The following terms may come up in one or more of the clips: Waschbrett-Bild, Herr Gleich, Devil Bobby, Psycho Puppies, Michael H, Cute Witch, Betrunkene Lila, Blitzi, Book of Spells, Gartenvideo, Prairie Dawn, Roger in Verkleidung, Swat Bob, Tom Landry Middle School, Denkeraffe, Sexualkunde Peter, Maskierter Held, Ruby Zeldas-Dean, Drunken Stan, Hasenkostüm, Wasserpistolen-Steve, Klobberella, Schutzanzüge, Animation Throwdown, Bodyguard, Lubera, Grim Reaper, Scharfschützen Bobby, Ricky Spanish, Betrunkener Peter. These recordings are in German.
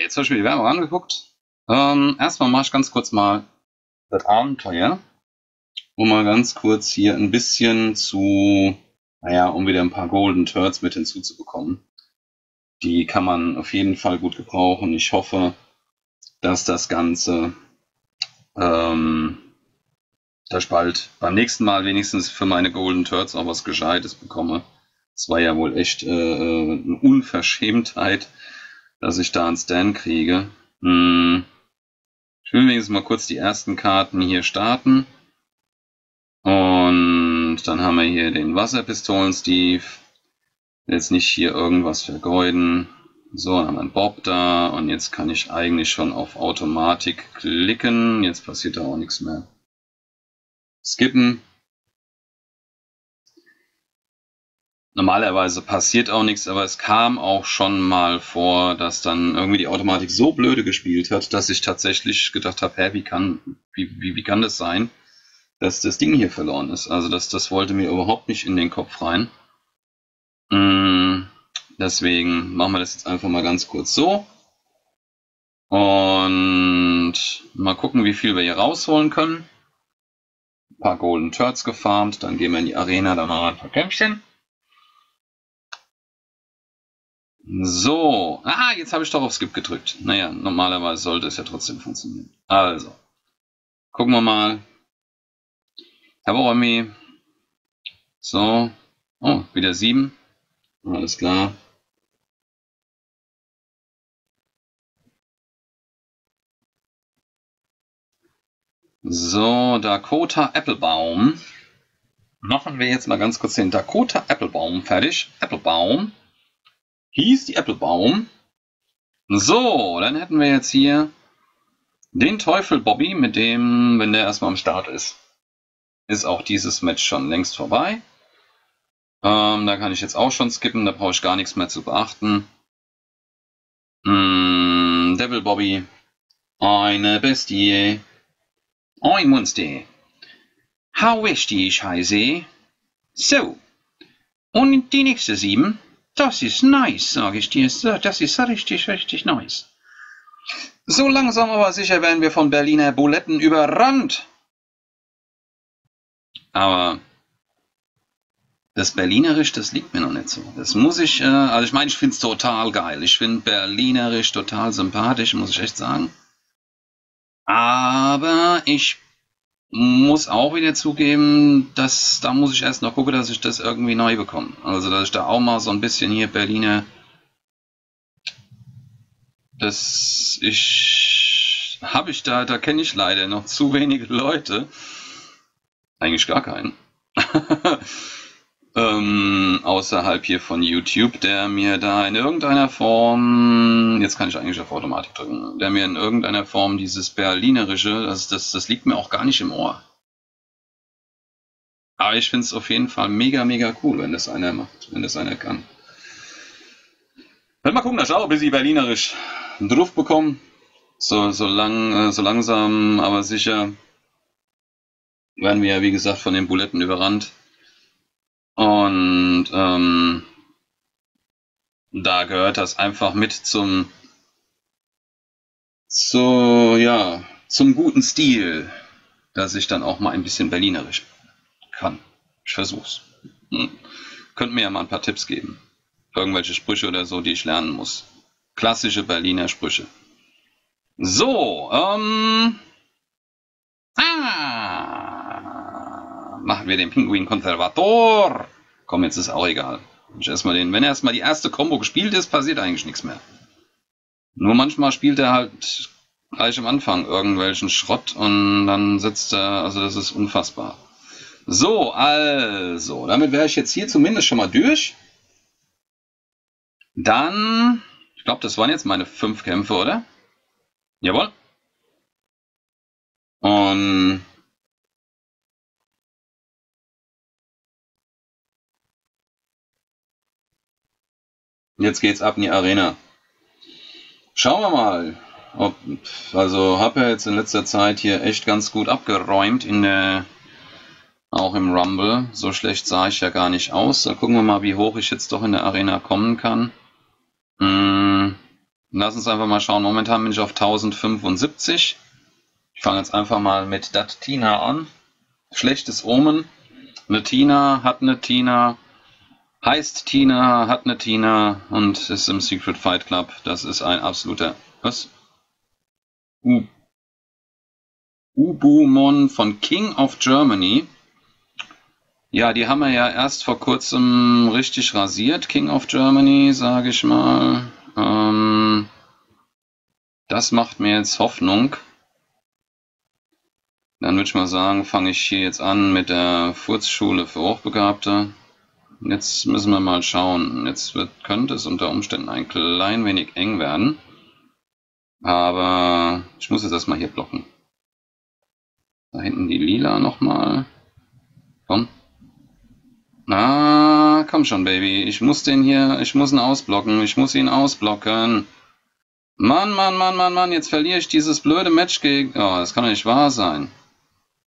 jetzt habe ich mir die Werbung angeguckt. Erstmal mache ich ganz kurz mal das Abenteuer, um mal ganz kurz hier ein bisschen zu, naja, um wieder ein paar Golden Turds mit hinzuzubekommen. Die kann man auf jeden Fall gut gebrauchen. Ich hoffe, dass das Ganze dass ich bald beim nächsten Mal wenigstens für meine Golden Turds auch was Gescheites bekomme. Es war ja wohl echt eine Unverschämtheit, dass ich da einen Stan kriege. Ich will wenigstens mal kurz die ersten Karten hier starten. Und dann haben wir hier den Wasserpistolen-Steve. Jetzt nicht hier irgendwas vergeuden. So, dann haben wir einen Bob da. Und jetzt kann ich eigentlich schon auf Automatik klicken. Jetzt passiert da auch nichts mehr. Skippen. Normalerweise passiert auch nichts, aber es kam auch schon mal vor, dass dann irgendwie die Automatik so blöde gespielt hat, dass ich tatsächlich gedacht habe, hä, wie kann das sein, dass das Ding hier verloren ist? Also das wollte mir überhaupt nicht in den Kopf rein. Deswegen machen wir das jetzt einfach mal ganz kurz so. Und mal gucken, wie viel wir hier rausholen können. Ein paar Golden Turds gefarmt, dann gehen wir in die Arena, dann machen wir ein paar Kämpfchen. So, jetzt habe ich doch auf Skip gedrückt. Naja, normalerweise sollte es ja trotzdem funktionieren. Also, gucken wir mal. Taborami. So, oh, wieder 7. Alles klar. So, Dakota Applebaum. Machen wir jetzt mal ganz kurz den Dakota Applebaum fertig. Applebaum. Hieß die Applebaum. So, dann hätten wir jetzt hier den Teufel Bobby, mit dem, wenn der erstmal am Start ist, ist auch dieses Match schon längst vorbei. Da kann ich jetzt auch schon skippen, da brauche ich gar nichts mehr zu beachten. Devil Bobby, eine Bestie, ein Monster. How wish die Scheiße. So, und die nächste 7. Das ist nice, sage ich dir. Das ist richtig, richtig nice. So langsam aber sicher werden wir von Berliner Buletten überrannt. Aber das Berlinerisch, das liegt mir noch nicht so. Das muss ich, also ich meine, ich finde es total geil. Ich finde Berlinerisch total sympathisch, muss ich echt sagen. Aber ich muss auch wieder zugeben, dass da muss ich erst noch gucken, dass ich das irgendwie neu bekomme. Also dass ich da auch mal so ein bisschen hier Berliner, das da kenne ich leider noch zu wenige Leute, eigentlich gar keinen, außerhalb hier von YouTube, der mir da in irgendeiner Form, jetzt kann ich eigentlich auf Automatik drücken, der mir in irgendeiner Form dieses Berlinerische, das liegt mir auch gar nicht im Ohr. Aber ich finde es auf jeden Fall mega, mega cool, wenn das einer macht, wenn das einer kann. Mal gucken, da schaue ich ein bisschen Berlinerisch drauf bekommen. So langsam, aber sicher werden wir ja, wie gesagt, von den Buletten überrannt. Und da gehört das einfach mit zum guten Stil, dass ich dann auch mal ein bisschen Berlinerisch kann. Ich versuch's. Könnt mir ja mal ein paar Tipps geben. Irgendwelche Sprüche oder so, die ich lernen muss. Klassische Berliner Sprüche. So, machen wir den Penguin Conservator. Komm, jetzt ist auch egal. Wenn erstmal die erste Combo gespielt ist, passiert eigentlich nichts mehr. Nur manchmal spielt er halt gleich am Anfang irgendwelchen Schrott und dann sitzt er, also das ist unfassbar. So, also, damit wäre ich jetzt hier zumindest schon mal durch. Dann, ich glaube, das waren jetzt meine 5 Kämpfe, oder? Jawohl. Und jetzt geht's ab in die Arena. Schauen wir mal. Also habe ja jetzt in letzter Zeit hier echt ganz gut abgeräumt, auch im Rumble. So schlecht sah ich ja gar nicht aus. Da gucken wir mal, wie hoch ich jetzt doch in der Arena kommen kann. Lass uns einfach mal schauen. Momentan bin ich auf 1075. Ich fange jetzt einfach mal mit Dat Tina an. Schlechtes Omen. Eine Tina, hat eine Tina, heißt Tina, hat eine Tina und ist im Secret Fight Club. Das ist ein absoluter... Was? Ubumon von King of Germany. Ja, die haben wir ja erst vor kurzem richtig rasiert, King of Germany, sage ich mal. Das macht mir jetzt Hoffnung. Dann würde ich mal sagen, fange ich hier jetzt an mit der Furzschule für Hochbegabte. Jetzt müssen wir mal schauen. Jetzt könnte es unter Umständen ein klein wenig eng werden. Aber ich muss jetzt erstmal hier blocken. Da hinten die Lila nochmal. Komm. Na, komm schon, Baby. Ich muss den hier, ich muss ihn ausblocken. Ich muss ihn ausblocken. Mann, Mann, Mann, Mann, Mann. Jetzt verliere ich dieses blöde Match gegen... Oh, das kann doch nicht wahr sein.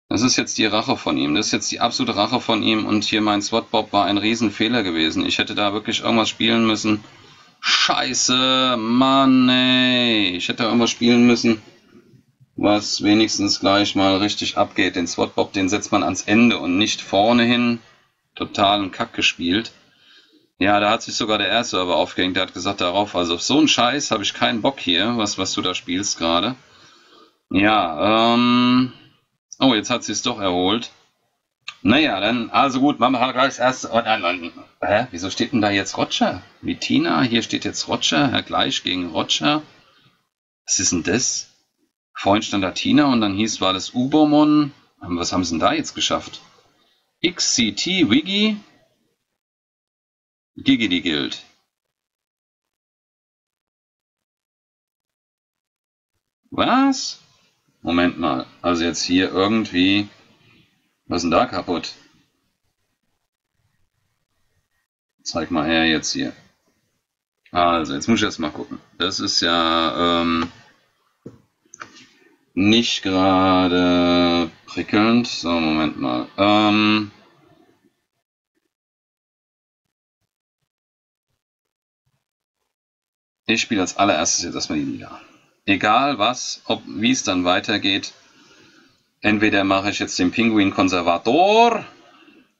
Das ist jetzt die Rache von ihm. Das ist jetzt die absolute Rache von ihm. Und hier mein Swat Bob war ein Riesenfehler gewesen. Ich hätte da wirklich irgendwas spielen müssen. Scheiße, Mann, ey. Ich hätte da irgendwas spielen müssen, was wenigstens gleich mal richtig abgeht. Den Swat Bob, den setzt man ans Ende und nicht vorne hin. Totalen Kack gespielt. Ja, da hat sich sogar der erste Server aufgehängt. Der hat gesagt, darauf, also auf so einen Scheiß habe ich keinen Bock hier, was du da spielst gerade. Ja, Oh, jetzt hat sie es doch erholt. Naja, dann, also gut, Mama hat gleich das erste. Hä? Wieso steht denn da jetzt Roger? Wie Tina, hier steht jetzt Roger, Herr Gleich gegen Roger. Was ist denn das? Vorhin stand da Tina und dann war das Ubomon. Was haben sie denn da jetzt geschafft? XCT Wiggy. Giggity Guild. Was? Moment mal, also jetzt hier irgendwie, was ist denn da kaputt? Zeig mal her jetzt hier. Also, jetzt muss ich mal gucken. Das ist ja nicht gerade prickelnd. So, Moment mal. Ich spiele als allererstes jetzt erstmal die Liga. Egal was, wie es dann weitergeht, entweder mache ich jetzt den Penguin Conservator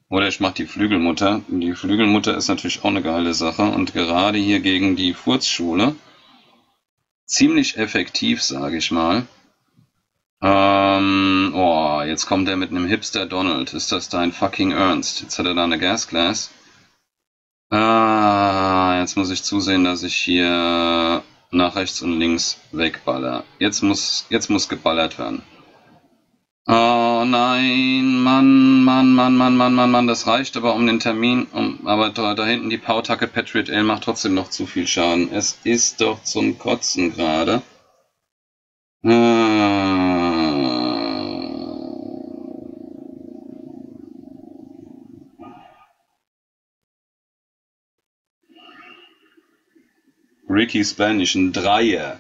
oder ich mache die Flügelmutter. Die Flügelmutter ist natürlich auch eine geile Sache und gerade hier gegen die Furzschule ziemlich effektiv, sage ich mal. Oh, jetzt kommt er mit einem Hipster Donald. Ist das dein fucking Ernst? Jetzt hat er da eine Gasglas. Ah, jetzt muss ich zusehen, dass ich hier nach rechts und links wegballer. Jetzt muss geballert werden. Oh nein, Mann, Mann, Mann, Mann, Mann, Mann, Mann, das reicht aber um den Termin. Aber da hinten die Pautacke Patriot L macht trotzdem noch zu viel Schaden. Es ist doch zum Kotzen gerade. Ricky Spanish, ein Dreier.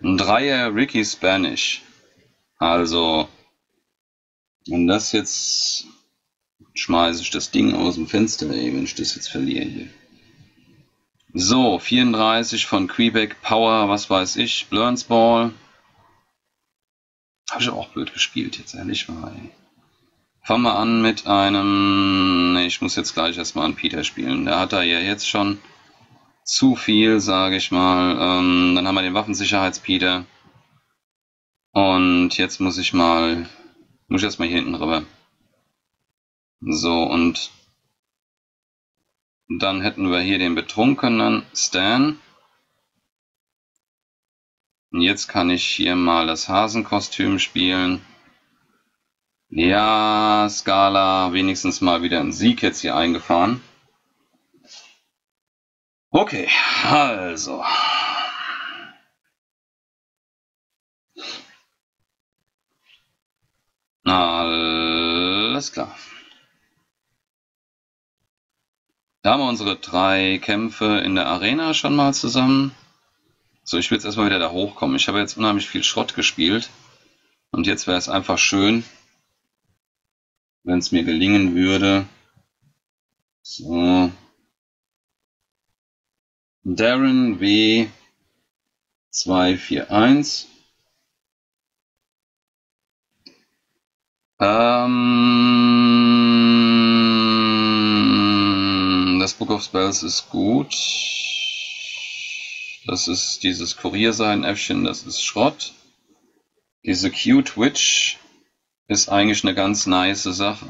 Ein Dreier Ricky Spanish. Also, und das jetzt schmeiße ich das Ding aus dem Fenster, ey, wenn ich das jetzt verliere hier. So, 34 von Quebec Power, was weiß ich, Blurns Ball. Habe ich auch blöd gespielt, jetzt ehrlich mal. Ey. Fangen wir an mit einem. Ne, ich muss jetzt gleich erstmal an Peter spielen. Der hat da ja jetzt schon zu viel, sage ich mal. Dann haben wir den Waffensicherheits-Peter. Und jetzt muss ich erstmal hier hinten rüber. So, und dann hätten wir hier den betrunkenen Stan. Und jetzt kann ich hier mal das Hasenkostüm spielen. Ja, Skala, wenigstens mal wieder einen Sieg jetzt hier eingefahren. Okay, also. Alles klar. Da haben wir unsere drei Kämpfe in der Arena schon mal zusammen. So, ich will jetzt erstmal wieder da hochkommen. Ich habe jetzt unheimlich viel Schrott gespielt. Und jetzt wäre es einfach schön, wenn es mir gelingen würde. So. Darren W. 241. Das Book of Spells ist gut. Das ist dieses Kuriersein-Äffchen, das ist Schrott. Diese Cute Witch ist eigentlich eine ganz nice Sache.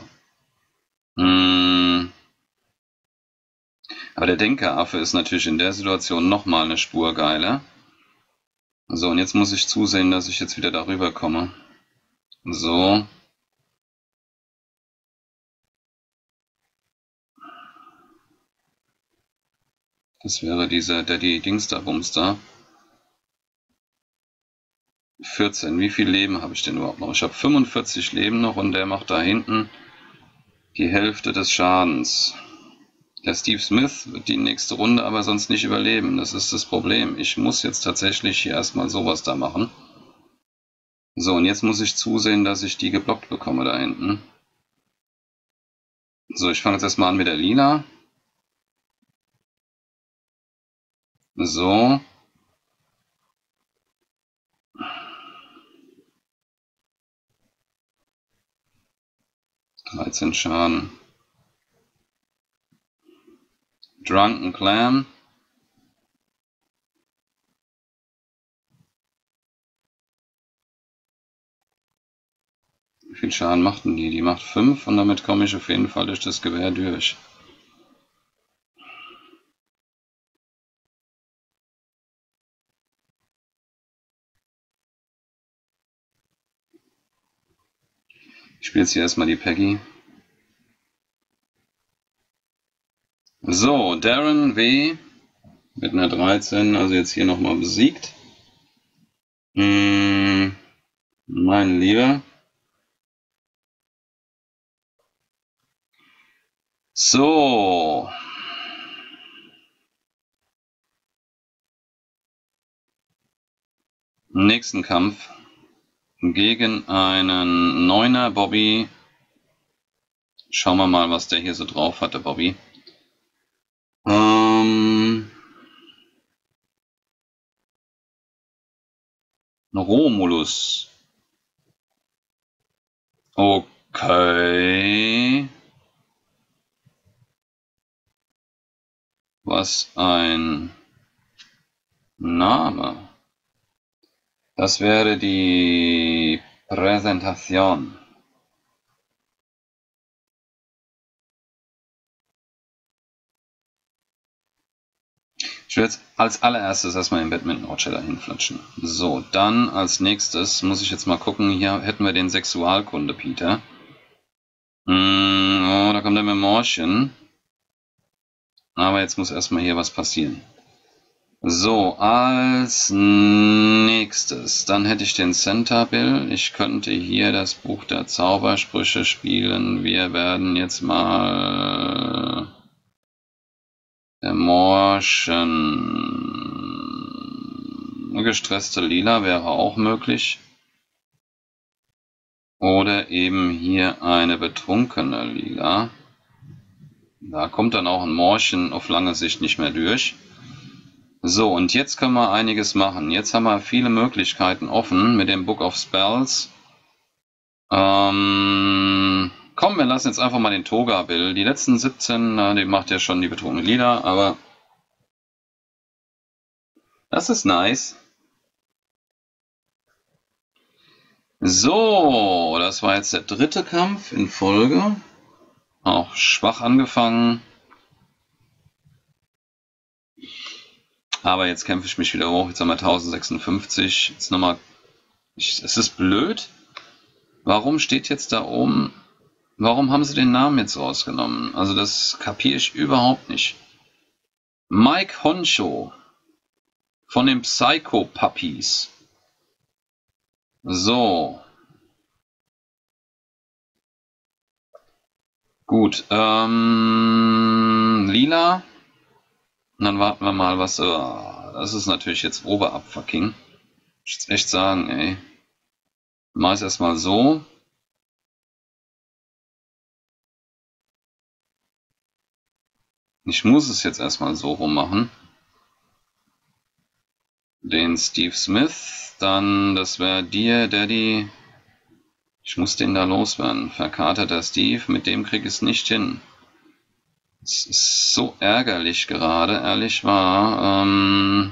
Aber der Denkeraffe ist natürlich in der Situation nochmal eine Spur geiler. So, und jetzt muss ich zusehen, dass ich jetzt wieder darüber komme. So. Das wäre dieser Daddy Dingster-Bumster. 14. Wie viel Leben habe ich denn überhaupt noch? Ich habe 45 Leben noch und der macht da hinten die Hälfte des Schadens. Der Steve Smith wird die nächste Runde aber sonst nicht überleben. Das ist das Problem. Ich muss jetzt tatsächlich hier erstmal sowas da machen. So, und jetzt muss ich zusehen, dass ich die geblockt bekomme da hinten. So, ich fange jetzt erstmal an mit der Lila. So. Dreizehn Schaden. Drunken Clam. Wie viel Schaden macht denn die? Die macht 5 und damit komme ich auf jeden Fall durch das Gewehr durch. Ich spiele jetzt hier erstmal die Peggy. So, Darren W. mit einer 13, also jetzt hier nochmal besiegt. Mein Lieber. So. Nächsten Kampf gegen einen 9er Bobby. Schauen wir mal, was der hier so drauf hat, der Bobby. Romulus. Okay. Was ein Name. Das wäre die Präsentation. Ich will jetzt als allererstes erstmal den Badminton-Outcheller hinflatschen. So, dann als nächstes muss ich jetzt mal gucken, hier hätten wir den Sexualkunde Peter. Oh, da kommt der Memorchen. Aber jetzt muss erstmal hier was passieren. So, als nächstes, dann hätte ich den Centerbill. Ich könnte hier das Buch der Zaubersprüche spielen. Wir werden jetzt mal... Der Morschen. Gestresste Lila wäre auch möglich. Oder eben hier eine betrunkene Lila. Da kommt dann auch ein Morschen auf lange Sicht nicht mehr durch. So, und jetzt können wir einiges machen. Jetzt haben wir viele Möglichkeiten offen mit dem Book of Spells. Komm, wir lassen jetzt einfach mal den Toga-Bill. Die letzten 17, den macht ja schon die betrunkene Lila, aber das ist nice. So, das war jetzt der dritte Kampf in Folge. Auch schwach angefangen. Aber jetzt kämpfe ich mich wieder hoch. Jetzt haben wir 1056. Jetzt nochmal. Es ist blöd. Warum steht jetzt da oben... Warum haben sie den Namen jetzt rausgenommen? Also das kapiere ich überhaupt nicht. Mike Honcho von den Psycho Puppies. So. Gut. Lila. Und dann warten wir mal, was... das ist natürlich jetzt Oberabfucking. Muss ich jetzt echt sagen, ey. Mach es erstmal so. Ich muss es jetzt erstmal so rum machen. den Steve Smith, dann, das wäre Dear Daddy, ich muss den da loswerden, verkaterter Steve, mit dem krieg ich es nicht hin. Es ist so ärgerlich gerade, ehrlich wahr.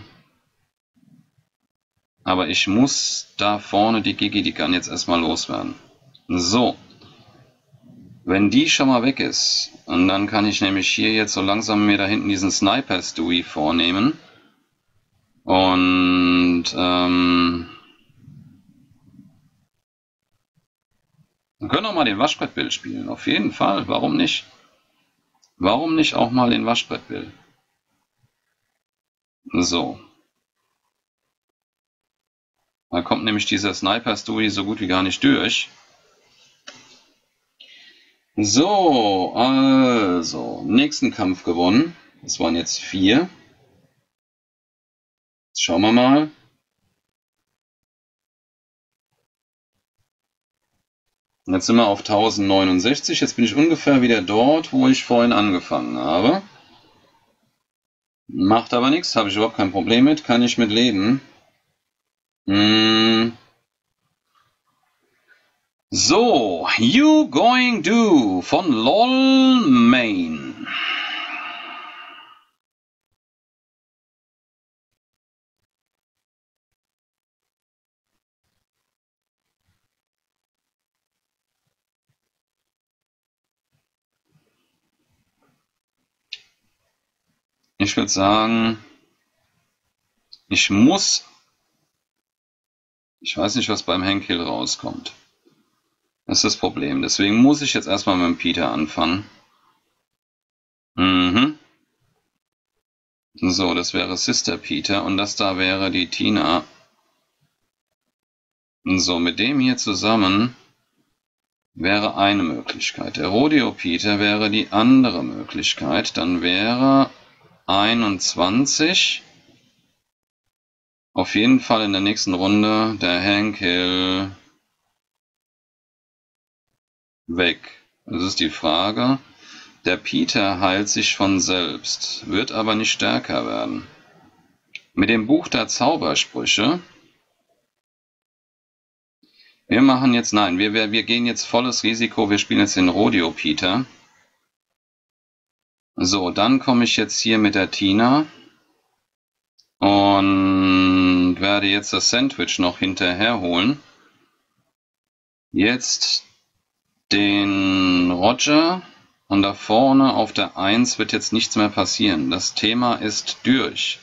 Aber ich muss da vorne die Gigi, die kann jetzt erstmal loswerden. So. Wenn die schon mal weg ist, und dann kann ich nämlich hier jetzt so langsam mir da hinten diesen Sniper Stewie vornehmen. Und wir können auch mal den Waschbrett-Bild spielen, auf jeden Fall, warum nicht? Warum nicht auch mal den Waschbrett-Bild? So. Da kommt nämlich dieser Sniper-Stewie so gut wie gar nicht durch. So, also, nächsten Kampf gewonnen. Das waren jetzt 4. Jetzt schauen wir mal. Jetzt sind wir auf 1069. Jetzt bin ich ungefähr wieder dort, wo ich vorhin angefangen habe. Macht aber nichts, habe ich überhaupt kein Problem mit, kann ich mit leben. So, You Going Do von LOL Main. Ich würde sagen, ich weiß nicht, was beim Henkill rauskommt. Das ist das Problem. Deswegen muss ich jetzt erstmal mit dem Peter anfangen. So, das wäre Sister Peter und das da wäre die Tina. So, mit dem hier zusammen wäre eine Möglichkeit. Der Rodeo Peter wäre die andere Möglichkeit. Dann wäre 21... Auf jeden Fall in der nächsten Runde der Henkill weg. Das ist die Frage. Der Peter heilt sich von selbst, wird aber nicht stärker werden. Mit dem Buch der Zaubersprüche. Wir machen jetzt, nein, wir gehen jetzt volles Risiko, wir spielen jetzt den Rodeo Peter. So, dann komme ich jetzt hier mit der Tina. Und werde jetzt das Sandwich noch hinterher holen. Jetzt den Roger. Und da vorne auf der 1 wird jetzt nichts mehr passieren. Das Thema ist durch.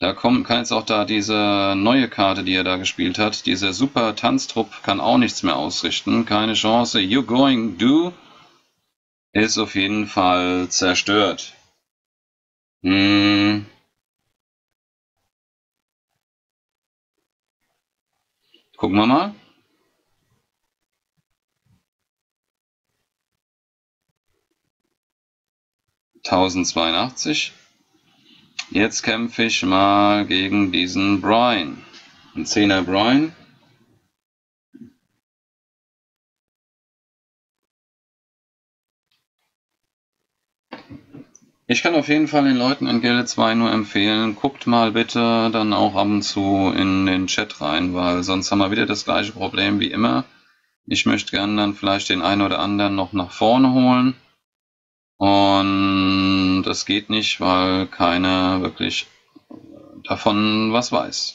Da kann jetzt auch da diese neue Karte, die er da gespielt hat. Dieser super Tanztrupp kann auch nichts mehr ausrichten. Keine Chance. You Going Do ist auf jeden Fall zerstört. Gucken wir mal. (1082). Jetzt kämpfe ich mal gegen diesen Brian. Ein 10er Brian. Ich kann auf jeden Fall den Leuten in Gilde 2 nur empfehlen, guckt mal bitte dann auch ab und zu in den Chat rein, weil sonst haben wir wieder das gleiche Problem wie immer. Ich möchte gerne dann vielleicht den einen oder anderen noch nach vorne holen. Und das geht nicht, weil keiner wirklich davon was weiß.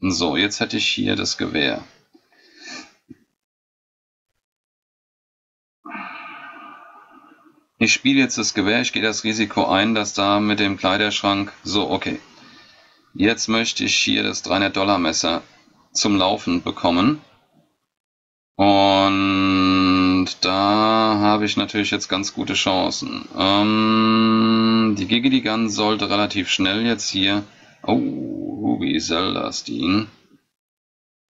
So, jetzt hätte ich hier das Gewehr. Ich spiele jetzt das Gewehr, ich gehe das Risiko ein, dass da mit dem Kleiderschrank... So, okay. Jetzt möchte ich hier das $300-Messer zum Laufen bekommen. Und da habe ich natürlich jetzt ganz gute Chancen. Die Gigidigan sollte relativ schnell jetzt hier... Oh, Ruby Zeldas-Dean.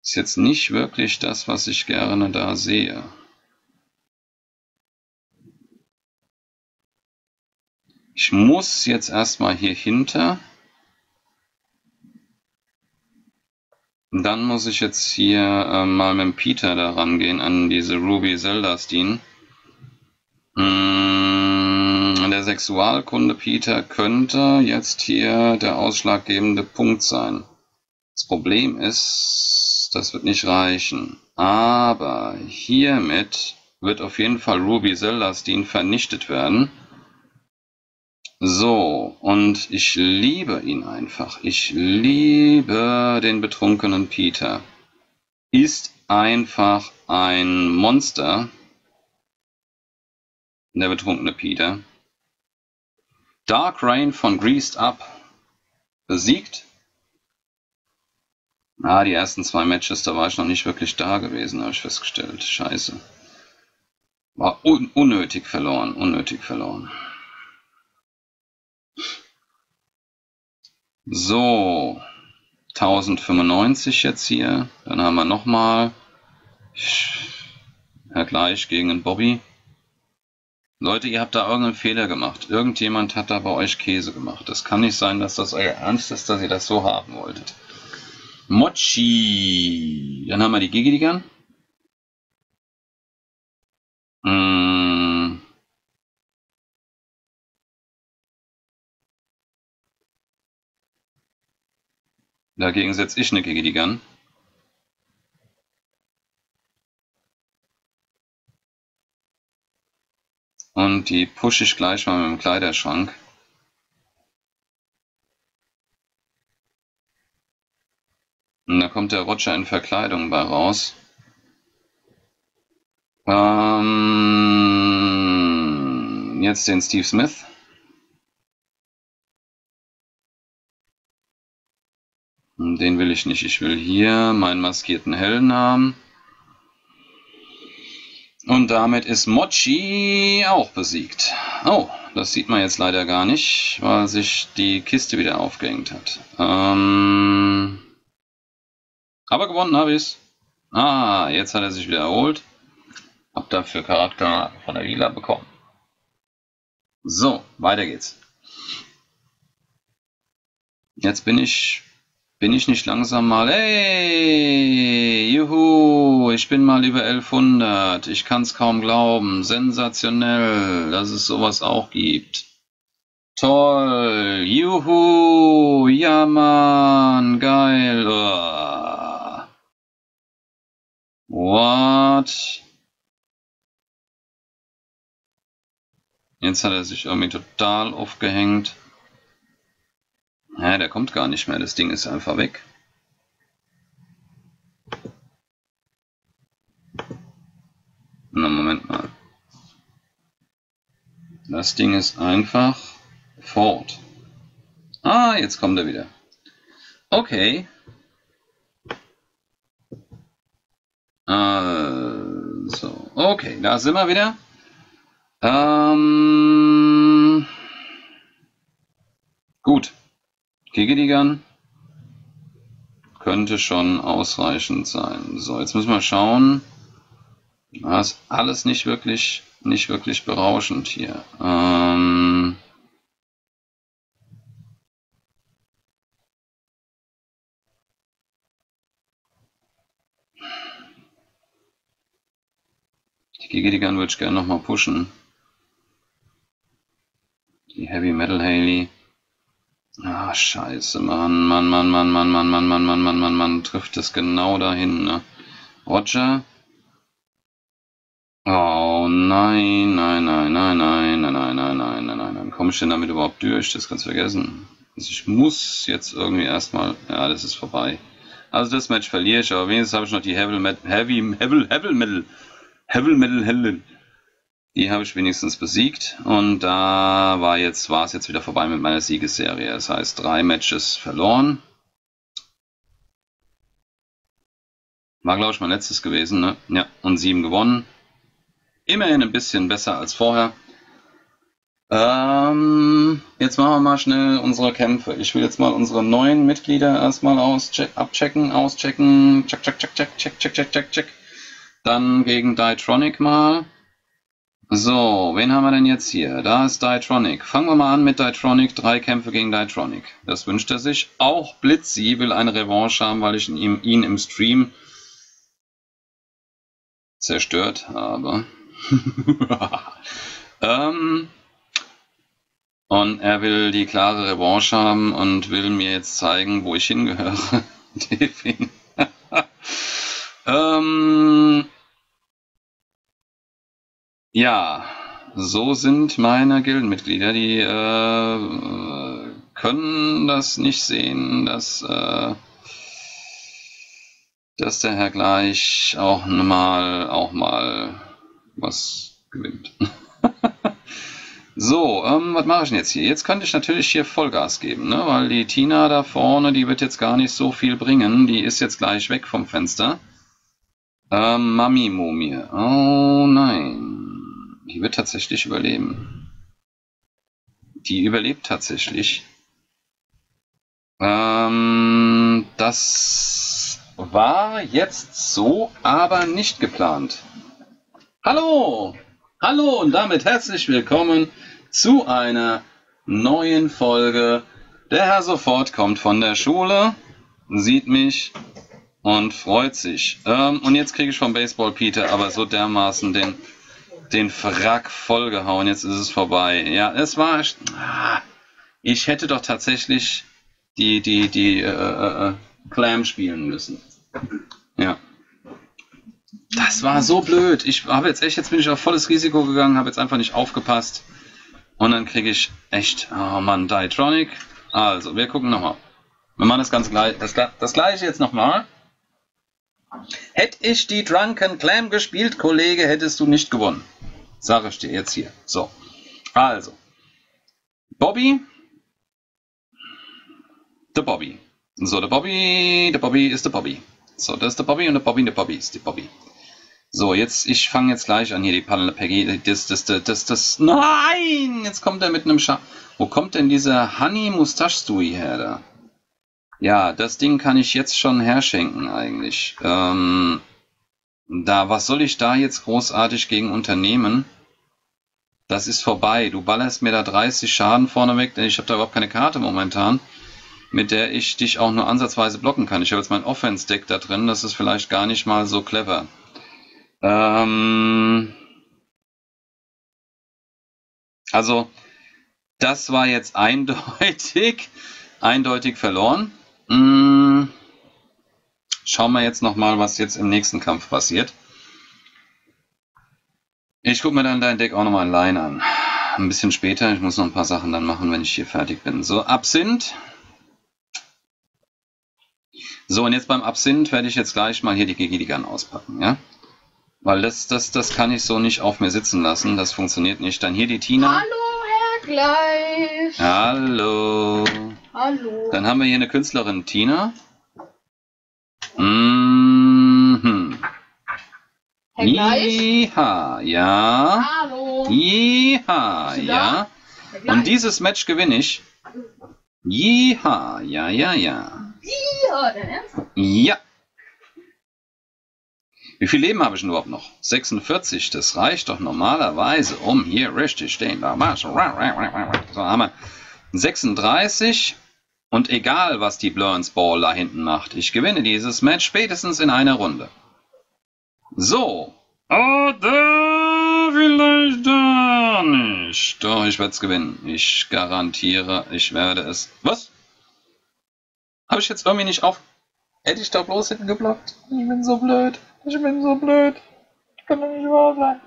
Ist jetzt nicht wirklich das, was ich gerne da sehe. Ich muss jetzt erstmal hier hinter. Dann muss ich jetzt hier mal mit dem Peter da rangehen an diese Ruby Zeldas-Dean. Der Sexualkunde Peter könnte jetzt hier der ausschlaggebende Punkt sein. Das Problem ist, das wird nicht reichen. Aber hiermit wird auf jeden Fall Ruby Zeldas-Dean vernichtet werden. So, und ich liebe ihn einfach. Ich liebe den betrunkenen Peter. Ist einfach ein Monster. Der betrunkene Peter. Dark Rain von Greased Up besiegt. Ah, die ersten zwei Matches, da war ich noch nicht wirklich da gewesen, habe ich festgestellt. Scheiße. War unnötig verloren, unnötig verloren. So, 1095 jetzt hier. Dann haben wir nochmal Herr Gleich gegen den Bobby. Leute, ihr habt da irgendeinen Fehler gemacht. Irgendjemand hat da bei euch Käse gemacht. Das kann nicht sein, dass das euer Ernst ist, dass ihr das so haben wolltet. Mochi. Dann haben wir die Gigidigern. Dagegen setze ich eine Gigidigan. Und die pushe ich gleich mal mit dem Kleiderschrank. Und da kommt der Roger in Verkleidung bei raus. Jetzt den Steve Smith. Den will ich nicht. Ich will hier meinen maskierten Helden haben. Und damit ist Mochi auch besiegt. Oh, das sieht man jetzt leider gar nicht, weil sich die Kiste wieder aufgehängt hat. Aber gewonnen habe ich es. Ah, jetzt hat er sich wieder erholt. Hab dafür Charakter von der Lila bekommen. So, weiter geht's. Jetzt bin ich nicht langsam mal, hey, juhu, ich bin mal über 1100, ich kann es kaum glauben, sensationell, dass es sowas auch gibt. Toll, juhu, ja man, geil. What? Jetzt hat er sich irgendwie total aufgehängt. Ja, der kommt gar nicht mehr, das Ding ist einfach weg. Na, Moment mal. Das Ding ist einfach fort. Ah, jetzt kommt er wieder. Okay. Also, okay, da sind wir wieder. Gut. Gigidigan könnte schon ausreichend sein. So, jetzt müssen wir schauen. Das ist alles nicht wirklich berauschend hier. Die Gigidigan würde ich gerne nochmal pushen. Die Heavy Metal Haley. Ah, scheiße, Mann, trifft es genau dahin, ne? Roger? Oh, nein, komme ich denn damit überhaupt durch? Das kannst du vergessen. Also ich muss jetzt irgendwie erstmal, ja, das ist vorbei. Also das Match verliere ich, aber wenigstens habe ich noch die Heavy Metal. Die habe ich wenigstens besiegt und da war es jetzt wieder vorbei mit meiner Siegesserie. Das heißt, 3 Matches verloren. War, glaube ich, mein letztes gewesen, ne? Ja, und 7 gewonnen. Immerhin ein bisschen besser als vorher. Jetzt machen wir mal schnell unsere Kämpfe. Ich will jetzt mal unsere neuen Mitglieder erstmal auschecken. Check. Dann gegen Dietronic mal. So, wen haben wir denn jetzt hier? Da ist Dietronic. Fangen wir mal an mit Dietronic. 3 Kämpfe gegen Dietronic. Das wünscht er sich. Auch Blitzi will eine Revanche haben, weil ich ihn im Stream zerstört habe. Und er will die klare Revanche haben und will mir jetzt zeigen, wo ich hingehöre. Delfin. Ja, so sind meine Gildenmitglieder. Die können das nicht sehen, dass der Herr Gleich auch mal was gewinnt. So, was mache ich denn jetzt hier? Jetzt könnte ich natürlich hier Vollgas geben, ne? Weil die Tina da vorne, die wird jetzt gar nicht so viel bringen. Die ist jetzt gleich weg vom Fenster. Mami-Mumie. Oh nein. Die wird tatsächlich überleben. Die überlebt tatsächlich. Das war jetzt so aber nicht geplant. Hallo! Hallo und damit herzlich willkommen zu einer neuen Folge. Der Herr sofort kommt von der Schule, sieht mich und freut sich. Und jetzt kriege ich vom Baseball Peter aber so dermaßen den Frack vollgehauen. Jetzt ist es vorbei. Ja, es war... Ich hätte doch tatsächlich die Clam spielen müssen. Ja. Das war so blöd. Ich habe jetzt bin ich auf volles Risiko gegangen, habe jetzt einfach nicht aufgepasst. Und dann kriege ich echt, oh Mann, Dietronic. Also, wir gucken nochmal. Wir machen das Ganze gleich, das Gleiche jetzt nochmal. Hätte ich die Drunken Clam gespielt, Kollege, hättest du nicht gewonnen. Sage ich dir jetzt hier. So. Also. Bobby. Der Bobby. So, der Bobby ist der Bobby. So, das ist der Bobby und der Bobby ist der Bobby. So, jetzt, ich fange jetzt gleich an hier, die Peggy, das, nein, jetzt kommt er mit einem Scha... Wo kommt denn dieser Honey Mustache Stewie her, da? Ja, das Ding kann ich jetzt schon herschenken, eigentlich. Was soll ich da jetzt großartig gegen unternehmen? Das ist vorbei, du ballerst mir da 30 Schaden vorneweg, denn ich habe da überhaupt keine Karte momentan, mit der ich dich auch nur ansatzweise blocken kann. Ich habe jetzt mein Offense-Deck da drin, das ist vielleicht gar nicht mal so clever. Also, das war jetzt eindeutig verloren. Schauen wir jetzt nochmal, was jetzt im nächsten Kampf passiert. Ich gucke mir dann dein Deck auch nochmal allein an. Ein bisschen später, ich muss noch ein paar Sachen dann machen, wenn ich hier fertig bin. So, Absinth. So, und jetzt beim Absinth werde ich jetzt gleich mal hier die Gigigan auspacken, ja? Weil das kann ich so nicht auf mir sitzen lassen. Das funktioniert nicht. Dann hier die Tina. Hallo, Herr Gleich. Hallo. Hallo. Dann haben wir hier eine Künstlerin, Tina. Mhm. Herr Gleich. Jeha, ja. Hallo. Jeha, ja. Und dieses Match gewinne ich. Jeha, ja, ja, ja. Jeha, dein Ernst? Ja. Wie viel Leben habe ich denn überhaupt noch? 46, das reicht doch normalerweise, um hier richtig stehen. Da haben wir 36 und egal, was die Blurns Ball da hinten macht, ich gewinne dieses Match spätestens in einer Runde. So. Oder vielleicht da nicht. Doch, ich werde es gewinnen. Ich garantiere, ich werde es... Was? Habe ich jetzt irgendwie nicht auf... Hätte ich da bloß hinten geblockt? Ich bin so blöd. Ich bin so blöd. Ich kann doch nicht wahr sein.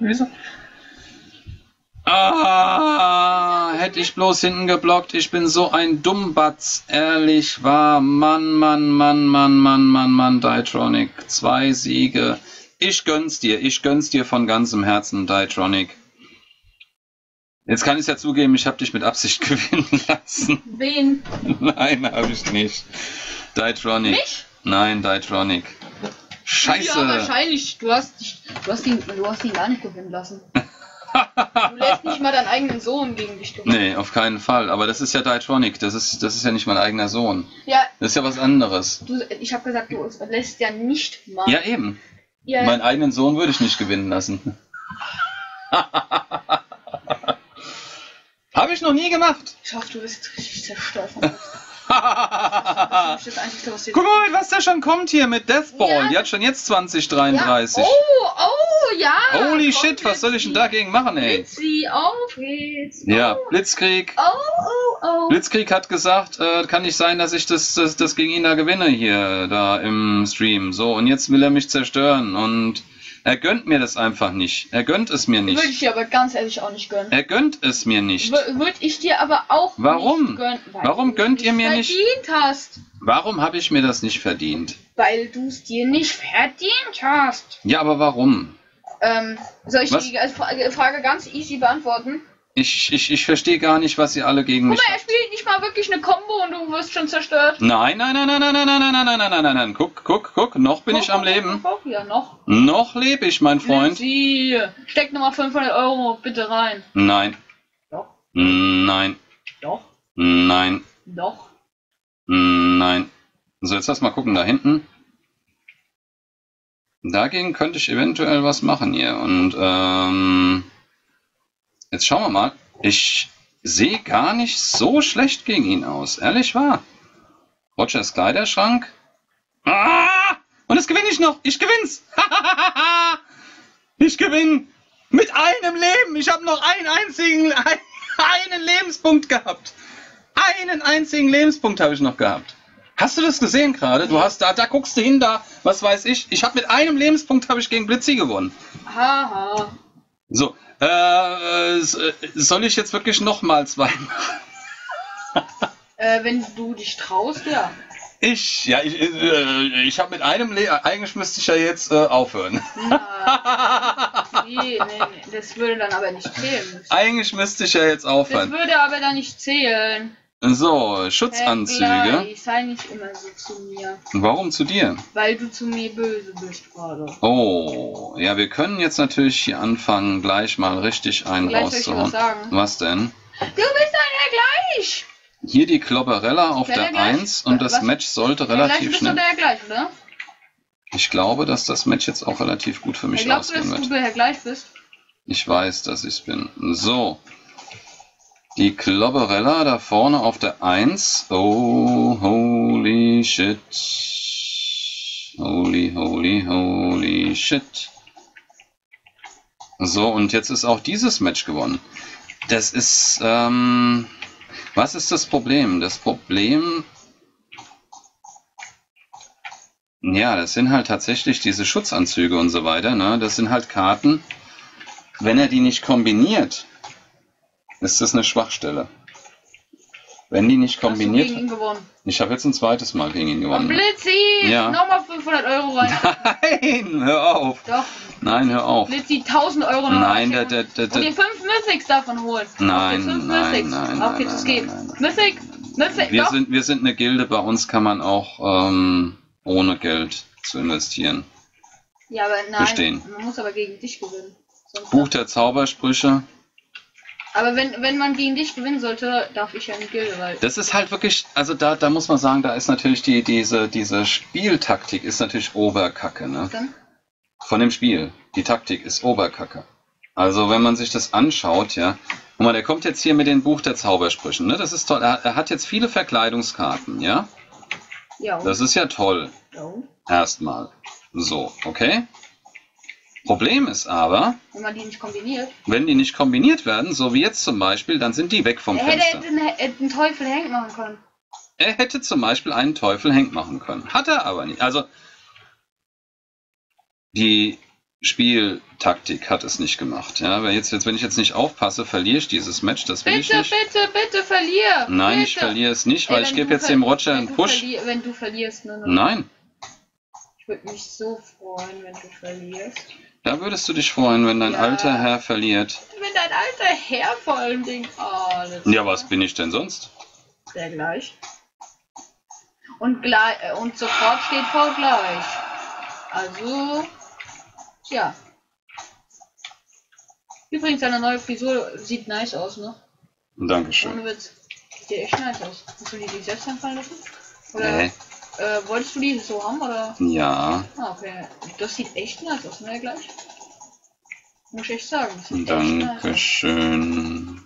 Wieso? Ah, hätte ich bloß hinten geblockt. Ich bin so ein Dummbatz. Ehrlich wahr. Mann, Mann, Mann, Mann, Mann, Mann, Mann, Dietronic. 2 Siege. Ich gönn's dir. Ich gönn's dir von ganzem Herzen, Dietronic. Jetzt kann ich es ja zugeben, ich habe dich mit Absicht gewinnen lassen. Wen? Nein, habe ich nicht. Dietronic. Mich? Nein, Dietronic. Scheiße. Ja, wahrscheinlich. Du hast ihn gar nicht gewinnen lassen. Du lässt nicht mal deinen eigenen Sohn gegen dich gewinnen. Nee, auf keinen Fall. Aber das ist ja Dietronic. Das ist ja nicht mein eigener Sohn. Ja. Das ist ja was anderes. Ich habe gesagt, du lässt ja nicht mal. Ja, eben. Ja. Meinen eigenen Sohn würde ich nicht gewinnen lassen. Habe ich noch nie gemacht. Ich hoffe, du bist richtig zerstört. Guck mal, was da schon kommt hier mit Deathball. Ja. Die hat schon jetzt 2033. Ja. Oh, ja. Holy shit, was soll ich denn dagegen machen, ey? Blitzi, oh, Blitz. Ja, Blitzkrieg. Oh, oh, oh. Blitzkrieg hat gesagt, kann nicht sein, dass ich das gegen ihn da gewinne hier, da im Stream. So, und jetzt will er mich zerstören und er gönnt mir das einfach nicht. Er gönnt es mir nicht. Würde ich dir aber ganz ehrlich auch nicht gönnen. Er gönnt es mir nicht. Würde ich dir aber auch nicht gönnen. Warum gönnt ihr mir nicht? Hast. Warum habe ich mir das nicht verdient? Weil du es dir nicht verdient hast. Ja, aber warum? Soll ich die Frage ganz easy beantworten? Ich verstehe gar nicht, was ihr alle gegen mich. Guck mal, er spielt nicht mal wirklich eine Combo und du wirst schon zerstört. Nein, nein, nein, nein, nein, nein, nein, nein, nein, nein, nein, nein, nein. Guck, noch bin ich am Leben. Ja, noch. Noch lebe ich, mein Freund. Sie. Steck nochmal 500 € bitte rein. Nein. Doch. Nein. Doch. Nein. Doch. Nein. So, jetzt lass mal gucken da hinten. Dagegen könnte ich eventuell was machen hier und jetzt schauen wir mal. Ich sehe gar nicht so schlecht gegen ihn aus. Ehrlich wahr. Rogers Kleiderschrank. Ah! Und das gewinne ich noch. Ich gewinn's. Ich gewinne. Mit einem Leben. Ich habe noch einen einzigen Lebenspunkt gehabt. Einen einzigen Lebenspunkt habe ich noch gehabt. Hast du das gesehen gerade? Du hast da guckst du hin, da, was weiß ich. Ich habe mit einem Lebenspunkt habe ich gegen Blitzi gewonnen. Haha. So. Soll ich jetzt wirklich nochmal zwei machen? Wenn du dich traust, ja. Ich habe mit einem eigentlich müsste ich ja jetzt aufhören. Na, nee, das würde dann aber nicht zählen. Eigentlich müsste ich ja jetzt aufhören. Das würde aber dann nicht zählen. So, Schutzanzüge. Herr Gleich, sei nicht immer so zu mir. Warum zu dir? Weil du zu mir böse bist gerade. Oh, ja, wir können jetzt natürlich hier anfangen, gleich mal richtig einen rauszuholen. Was denn? Du bist ein Herr Gleich! Hier die Klobberella auf der 1 und das Match sollte relativ schnell... Herr Gleich bist du der Herr Gleich, oder? Ich glaube, dass das Match jetzt auch relativ gut für mich ausgehen wird. Ich glaube, dass du der Herr Gleich bist. Ich weiß, dass ich es bin. So. Die Klobberella da vorne auf der 1. Oh, holy shit. Holy, holy, holy shit. So, und jetzt ist auch dieses Match gewonnen. Das ist, was ist das Problem? Das Problem... Ja, das sind halt tatsächlich diese Schutzanzüge und so weiter, ne? Das sind halt Karten, wenn er die nicht kombiniert... Ist das eine Schwachstelle? Wenn die nicht kombiniert... Hast du gegen ihn gewonnen? Ich habe jetzt ein zweites Mal gegen ihn gewonnen. Und Blitzi! Ja. Nochmal 500 € rein. Nein, hör auf. Doch. Nein, hör auf. Blitzi, 1000 € noch. Nein, und dir 5 Mythics davon holen. Nein, nein, auf geht's, es geht. Mythic, Mythic, wir sind eine Gilde, bei uns kann man auch ohne Geld zu investieren. Ja, aber nein, bestehen. Man muss aber gegen dich gewinnen. Sonst Buch der Zaubersprüche. Aber wenn man gegen dich gewinnen sollte, darf ich ja nicht Gilde, weil... Das ist halt wirklich, also da muss man sagen, da ist natürlich diese Spieltaktik ist natürlich Oberkacke, ne? Dann? Von dem Spiel. Die Taktik ist Oberkacke. Also wenn man sich das anschaut, ja. Guck mal, der kommt jetzt hier mit dem Buch der Zaubersprüchen, ne? Das ist toll. Er hat jetzt viele Verkleidungskarten, ja? Ja. Das ist ja toll. Ja. Erstmal. So, okay? Problem ist aber, wenn man die nicht kombiniert. Wenn die nicht kombiniert werden, so wie jetzt zum Beispiel, dann sind die weg vom Fenster. Er hätte einen Teufel hängt machen können. Er hätte zum Beispiel einen Teufel hängt machen können. Hat er aber nicht. Also, die Spieltaktik hat es nicht gemacht. Ja, weil jetzt, wenn ich jetzt nicht aufpasse, verliere ich dieses Match. Das will ich nicht. Bitte verliere. Nein, bitte. Ich verliere es nicht, weil ich gebe jetzt dem Roger einen Push. Wenn du verlierst, ne? Nein. Ich würde mich so freuen, wenn du verlierst. Da würdest du dich freuen, wenn dein alter Herr verliert. Wenn dein alter Herr vor allem Ding. Oh, ja, was bin ich denn sonst? Der Gleich. Und sofort steht vor Gleich. Also, ja. Übrigens, deine neue Frisur sieht nice aus, ne? Dankeschön. Ohne Witz. Sieht dir echt nice aus. Hast du die selbst anfallen lassen? Oder? Nee. Wolltest du die so haben, oder? Ja. Ah, okay. Das sieht echt nice aus, ne, Gleich? Muss ich echt sagen. Dankeschön. Nice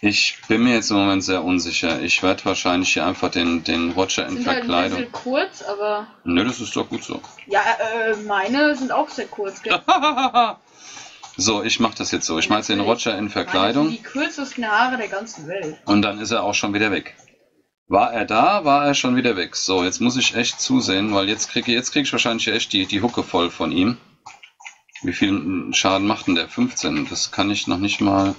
ich bin mir jetzt im Moment sehr unsicher. Ich werde wahrscheinlich hier einfach den Roger in Verkleidung. Halt ein bisschen kurz, aber... Nö, das ist doch gut so. Ja, meine sind auch sehr kurz, gell? So, ich mache das jetzt so. Ich mache jetzt den Roger in Verkleidung. Die kürzesten Haare der ganzen Welt. Und dann ist er auch schon wieder weg. War er da, war er schon wieder weg. So, jetzt muss ich echt zusehen, weil jetzt krieg ich wahrscheinlich echt die Hucke voll von ihm. Wie viel Schaden macht denn der? 15. Das kann ich noch nicht mal...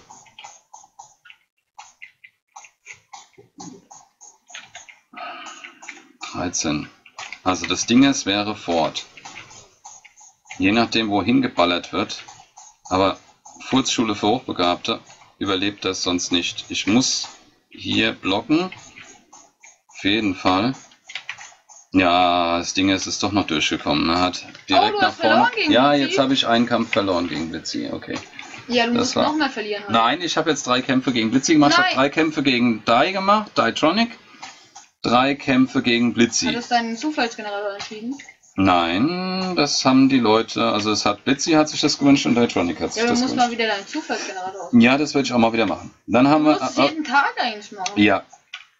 Also das Ding ist, wäre fort. Je nachdem, wohin geballert wird. Aber Furzschule für Hochbegabte überlebt das sonst nicht. Ich muss hier blocken. Auf jeden Fall. Ja, das Ding ist, ist doch noch durchgekommen. Er hat direkt nach vorne. Ja, jetzt habe ich einen Kampf verloren gegen Blitzi. Okay. Ja, du musst nochmal verlieren. Halt. Nein, ich habe jetzt 3 Kämpfe gegen Blitzi gemacht. Nein. Ich habe 3 Kämpfe gegen Dai gemacht, Dietronic. 3 Kämpfe gegen Blitzi. Hat das deinen Zufallsgenerator entschieden? Nein, das haben die Leute, also es hat Blitzi hat sich das gewünscht und Dietronic hat sich das gewünscht. Ja, du musst mal wieder deinen Zufallsgenerator ausprobieren. Ja, das werde ich auch mal wieder machen. Dann haben wir das jeden Tag eigentlich machen. Ja.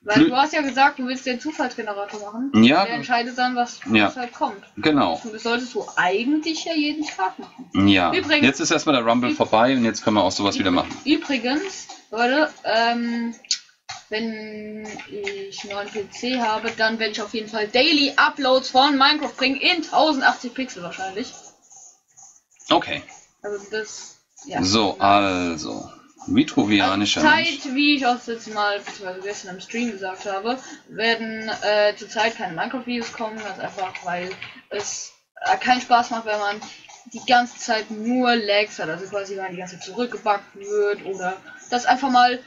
Weil du hast ja gesagt, du willst den Zufallsgenerator machen. Ja. Der entscheidet dann, was halt kommt. Genau. Das solltest du eigentlich ja jeden Tag machen. Ja. Übrigens, jetzt ist erstmal der Rumble vorbei und jetzt können wir auch sowas wieder machen. Übrigens, Leute, wenn ich einen neuen PC habe, dann werde ich auf jeden Fall Daily Uploads von Minecraft bringen, in 1080 Pixel wahrscheinlich. Okay. Also das, ja. So, also, vitruvianischer Mensch. Zurzeit, wie ich auch jetzt mal, beziehungsweise gestern im Stream gesagt habe, werden zurzeit keine Minecraft-Videos kommen, ganz einfach, weil es keinen Spaß macht, wenn man die ganze Zeit nur Lags hat, also quasi, wenn man die ganze Zeit zurückgebackt wird oder das einfach mal...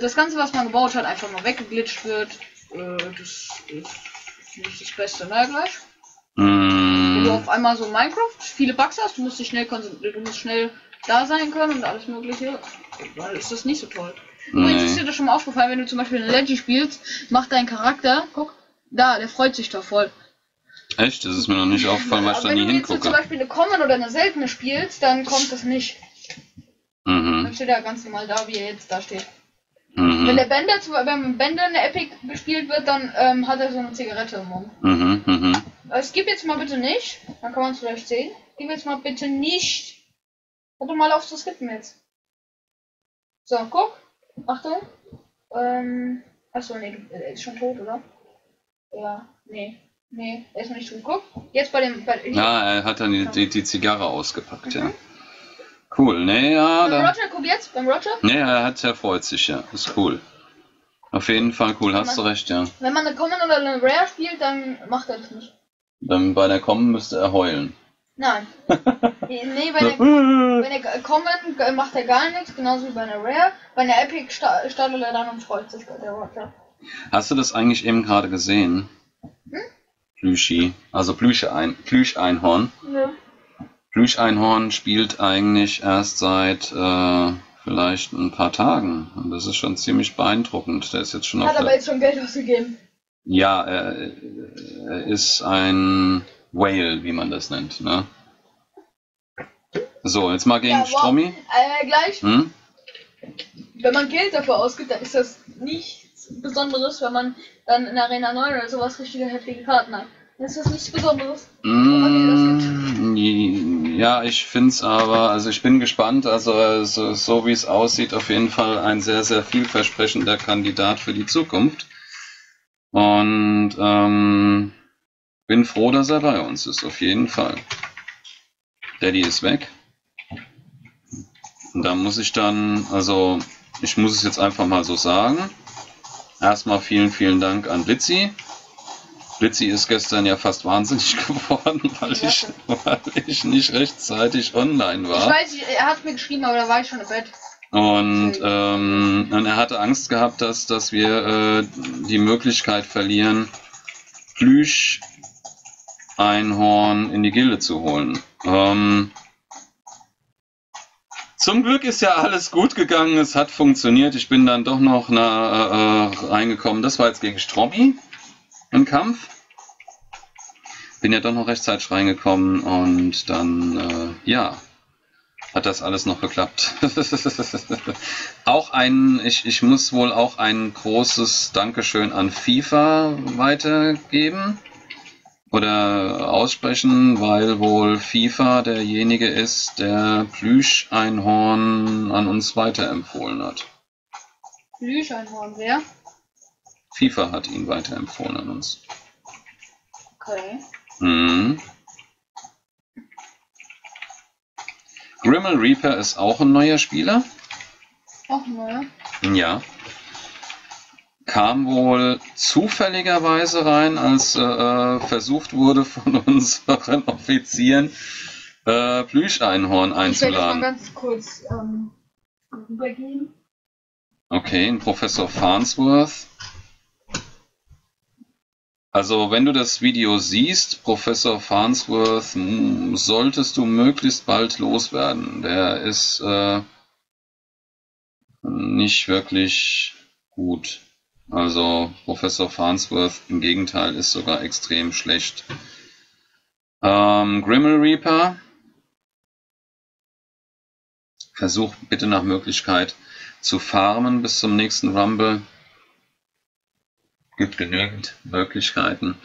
Das Ganze, was man gebaut hat, einfach mal weggeglitscht wird. Das ist nicht das Beste, ne, gleich? Mm. Wenn du auf einmal so Minecraft viele Bugs hast, du musst schnell da sein können und alles mögliche, dann ist das nicht so toll. Übrigens ist dir das schon mal aufgefallen, wenn du zum Beispiel eine Leggy spielst, macht dein Charakter, guck, da, der freut sich da voll. Echt? Das ist mir noch nicht aufgefallen, weil ich da nie hingucke. Wenn du zum Beispiel eine Common oder eine Seltene spielst, dann kommt das nicht. Mhm. Dann steht er ganz normal da, wie er jetzt da steht. Mhm. Wenn Bender eine Epic gespielt wird, dann hat er so eine Zigarette im Mund. Mhm, mhm. Es gibt jetzt mal bitte nicht, dann kann man es vielleicht sehen. Gib jetzt mal bitte nicht. Warte mal auf zu skippen jetzt. So, guck. Achtung. Achso, nee, er ist schon tot, oder? Ja, nee. Nee, er ist noch nicht tot. Guck. Jetzt bei dem. Ja, er hat dann die Zigarre ausgepackt, mhm. Ja. Cool, ne, ja. Beim Roger, guck jetzt, beim Roger. Ne, er freut sich, ja. Ist cool. Auf jeden Fall cool, hast du recht, ja. Wenn man eine Common oder eine Rare spielt, dann macht er das nicht. Dann bei der Common müsste er heulen. Nein. Nee, bei der Common macht er gar nichts, genauso wie bei einer Rare. Bei einer Epic startet er dann und freut sich, der Roger. Hast du das eigentlich eben gerade gesehen? Hm? Plüschi, also Plüscheinhorn. Ja. Plüscheinhorn spielt eigentlich erst seit vielleicht ein paar Tagen. Und das ist schon ziemlich beeindruckend. Der ist jetzt schon hat aber jetzt schon Geld ausgegeben. Ja, er ist ein Whale, wie man das nennt. Ne? So, jetzt mal gegen Stromi. Gleich. Hm? Wenn man Geld dafür ausgibt, dann ist das nichts Besonderes, wenn man dann in Arena 9 oder sowas richtige heftige Karten hat. Das ist nichts Besonderes. Ja, ich finde es aber, also ich bin gespannt, also so wie es aussieht, auf jeden Fall ein sehr, sehr vielversprechender Kandidat für die Zukunft. Und bin froh, dass er bei uns ist, auf jeden Fall. Daddy ist weg. Und da muss ich dann, also ich muss es jetzt einfach mal so sagen. Erstmal vielen, vielen Dank an Blitzi. Blitzi ist gestern ja fast wahnsinnig geworden, weil ich nicht rechtzeitig online war. Ich weiß, er hat mir geschrieben, aber da war ich schon im Bett. Und er hatte Angst gehabt, dass wir die Möglichkeit verlieren, Plüscheinhorn in die Gilde zu holen. Zum Glück ist ja alles gut gegangen, es hat funktioniert. Ich bin dann doch noch reingekommen. Das war jetzt gegen Stromi. Im Kampf. Bin ja doch noch rechtzeitig reingekommen und dann, ja, hat das alles noch geklappt. Ich muss wohl auch ein großes Dankeschön an FIFA weitergeben. oder aussprechen, weil wohl FIFA derjenige ist, der Plüscheinhorn an uns weiterempfohlen hat. Plüscheinhorn, wer? FIFA hat ihn weiterempfohlen an uns. Okay. Mhm. Grim Reaper ist auch ein neuer Spieler. Auch ein neuer? Ja. Kam wohl zufälligerweise rein, als versucht wurde von unseren Offizieren Plüscheinhorn einzuladen. Ich werde mal ganz kurz rübergehen. Okay, ein Professor Farnsworth. Also wenn du das Video siehst, Professor Farnsworth, solltest du möglichst bald loswerden. Der ist nicht wirklich gut. Also Professor Farnsworth, im Gegenteil, ist sogar extrem schlecht. Grim Reaper, versuch bitte nach Möglichkeit zu farmen bis zum nächsten Rumble. Gibt genügend Möglichkeiten,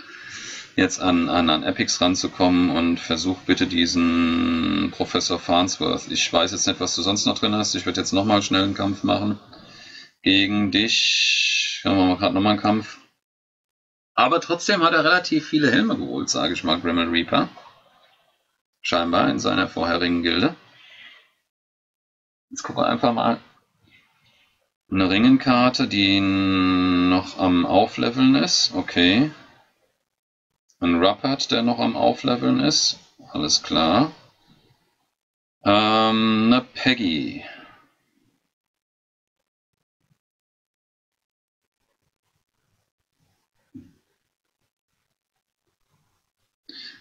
jetzt an Epics ranzukommen, und versuch bitte diesen Professor Farnsworth. Ich weiß jetzt nicht, was du sonst noch drin hast. Ich würde jetzt nochmal schnell einen Kampf machen gegen dich. Machen wir mal gerade nochmal einen Kampf. Aber trotzdem hat er relativ viele Helme geholt, sage ich mal, Grim Reaper. Scheinbar in seiner vorherigen Gilde. Jetzt gucken wir einfach mal. Eine Ringenkarte, die noch am Aufleveln ist. Okay. Ein Rappert, der noch am Aufleveln ist. Alles klar. Eine Peggy.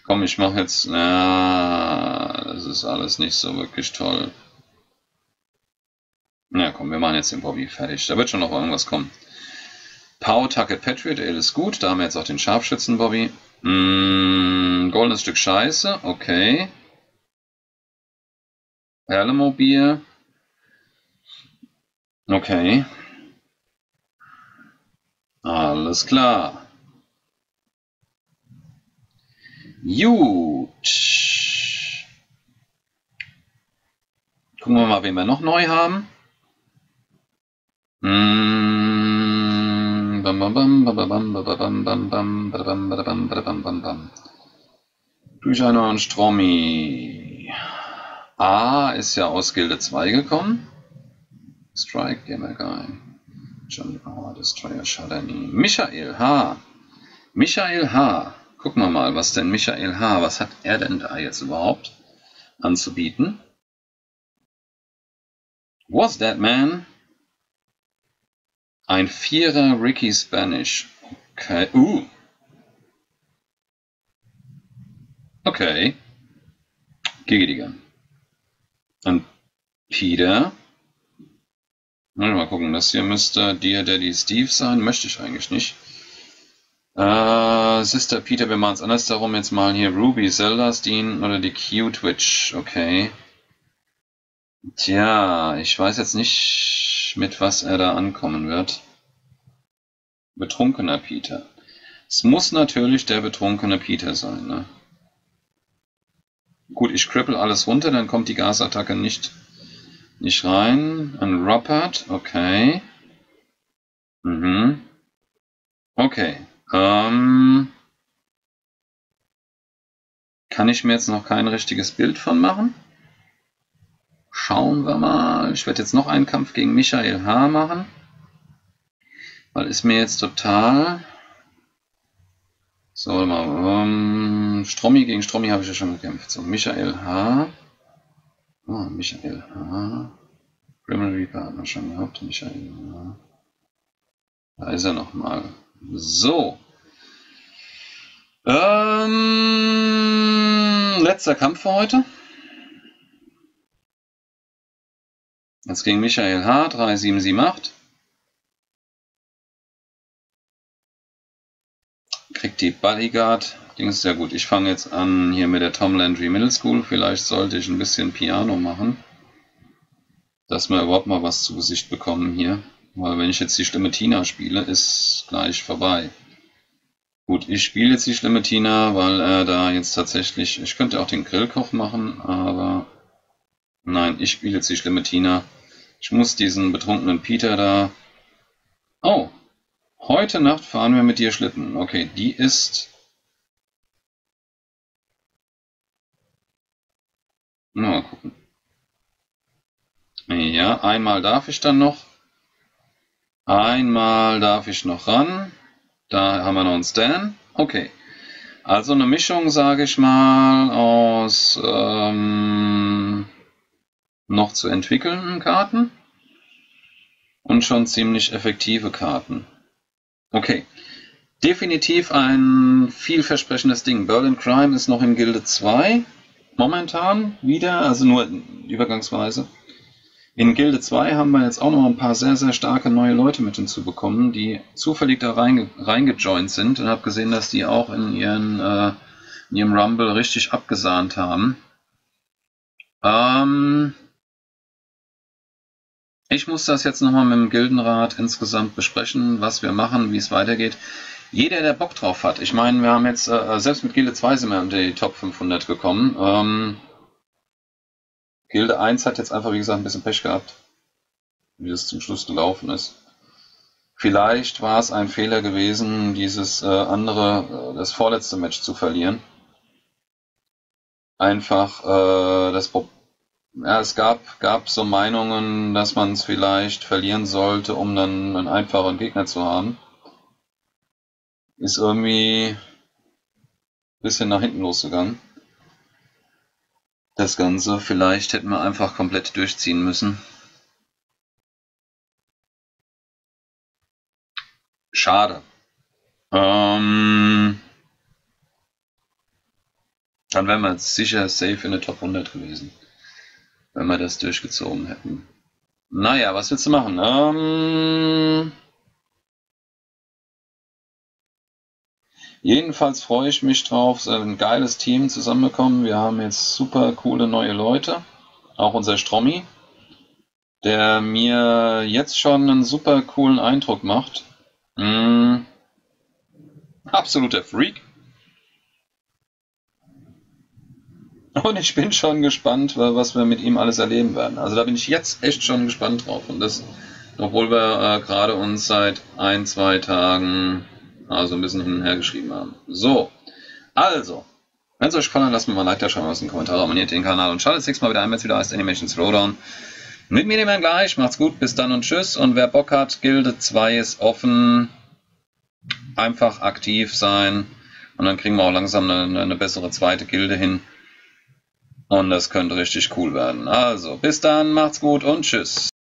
Komm, ich mache jetzt... Na, das ist alles nicht so wirklich toll. Na komm, wir machen jetzt den Bobby fertig. Da wird schon noch irgendwas kommen. Pow, Tucket, Patriot, Ale ist gut. Da haben wir jetzt auch den Scharfschützen, Bobby. Goldenes Stück Scheiße, okay. Perlemobil. Okay. Alles klar. Gut. Gucken wir mal, wen wir noch neu haben. Plüscheinhorn und Stromi. A ist ja aus Gilde 2 gekommen. Strike, Gamer Guy. John Power, Destroyer, Shadani. Michael H. Michael H. Gucken wir mal, was denn Michael H., was hat er denn da jetzt überhaupt anzubieten? What's that, man? Ein Vierer Ricky Spanish. Okay. Okay. Giga. Dann Peter. Mal gucken, das hier müsste Dear Daddy Steve sein. Möchte ich eigentlich nicht. Sister Peter, wir machen es andersherum. Jetzt mal hier Ruby Zeldas-Dean oder die Cute Witch. Okay. Tja, ich weiß jetzt nicht, mit was er da ankommen wird. Betrunkener Peter. Es muss natürlich der betrunkene Peter sein, ne? Gut, ich cripple alles runter, dann kommt die Gasattacke nicht rein. Ein Robert, okay. Mhm. Okay. Kann ich mir jetzt noch kein richtiges Bild von machen? Schauen wir mal. Ich werde jetzt noch einen Kampf gegen Michael H. machen. Weil ist mir jetzt total... So, mal. Stromi gegen Stromi habe ich ja schon gekämpft. So, Michael H. Oh, Michael H. Grim Reaper hat man schon gehabt. Michael H. Da ist er nochmal. So. Letzter Kampf für heute. Jetzt gegen Michael H. 3778. Kriegt die Bodyguard. Ding ist ja gut. Ich fange jetzt an hier mit der Tom Landry Middle School. Vielleicht sollte ich ein bisschen Piano machen. Dass wir überhaupt mal was zu Gesicht bekommen hier. Weil wenn ich jetzt die Schlimme Tina spiele, ist gleich vorbei. Gut, ich spiele jetzt die Schlimme Tina, weil da jetzt tatsächlich... Ich könnte auch den Grillkoch machen, aber... Nein, ich spiele jetzt die Schlimme Tina. Ich muss diesen betrunkenen Peter da... Oh! Heute Nacht fahren wir mit dir Schlitten. Okay, die ist... Mal gucken. Ja, einmal darf ich dann noch. Einmal darf ich noch ran. Da haben wir noch einen Stan. Okay. Also eine Mischung, sage ich mal, aus noch zu entwickelnden Karten und schon ziemlich effektive Karten. Okay. Definitiv ein vielversprechendes Ding. Berlin Crime ist noch in Gilde 2. Momentan wieder, also nur übergangsweise. In Gilde 2 haben wir jetzt auch noch ein paar sehr, sehr starke neue Leute mit hinzubekommen, die zufällig da reingejoint sind und habe gesehen, dass die auch in ihrem Rumble richtig abgesahnt haben. Ich muss das jetzt nochmal mit dem Gildenrat insgesamt besprechen, was wir machen, wie es weitergeht. Jeder, der Bock drauf hat. Ich meine, wir haben jetzt, selbst mit Gilde 2 sind wir in die Top 500 gekommen. Gilde 1 hat jetzt einfach, wie gesagt, ein bisschen Pech gehabt, wie das zum Schluss gelaufen ist. Vielleicht war es ein Fehler gewesen, dieses das vorletzte Match zu verlieren. Einfach, ja, es gab so Meinungen, dass man es vielleicht verlieren sollte, um dann einen einfachen Gegner zu haben. Ist irgendwie ein bisschen nach hinten losgegangen. Das Ganze, vielleicht hätten wir einfach komplett durchziehen müssen. Schade. Dann wären wir sicher safe in der Top 100 gewesen, wenn wir das durchgezogen hätten. Naja, was willst du machen? Jedenfalls freue ich mich drauf, so ein geiles Team zusammengekommen. Wir haben jetzt super coole neue Leute. Auch unser Stromi, der mir jetzt schon einen super coolen Eindruck macht. Absoluter Freak. Und ich bin schon gespannt, was wir mit ihm alles erleben werden. Also da bin ich jetzt echt schon gespannt drauf. Und das, obwohl wir gerade uns seit ein, zwei Tagen... Also ein bisschen hin und her geschrieben haben. So, also, wenn es euch gefallen hat, lasst mir mal ein Like da, schreibt mal was in den Kommentaren, abonniert den Kanal und schaltet das nächste Mal wieder ein, wenn es wieder heißt Animation Throwdown. Mit mir, dem Herrn Gleich, macht's gut, bis dann und tschüss. Und wer Bock hat, Gilde 2 ist offen, einfach aktiv sein und dann kriegen wir auch langsam eine bessere zweite Gilde hin. Und das könnte richtig cool werden. Also, bis dann, macht's gut und tschüss.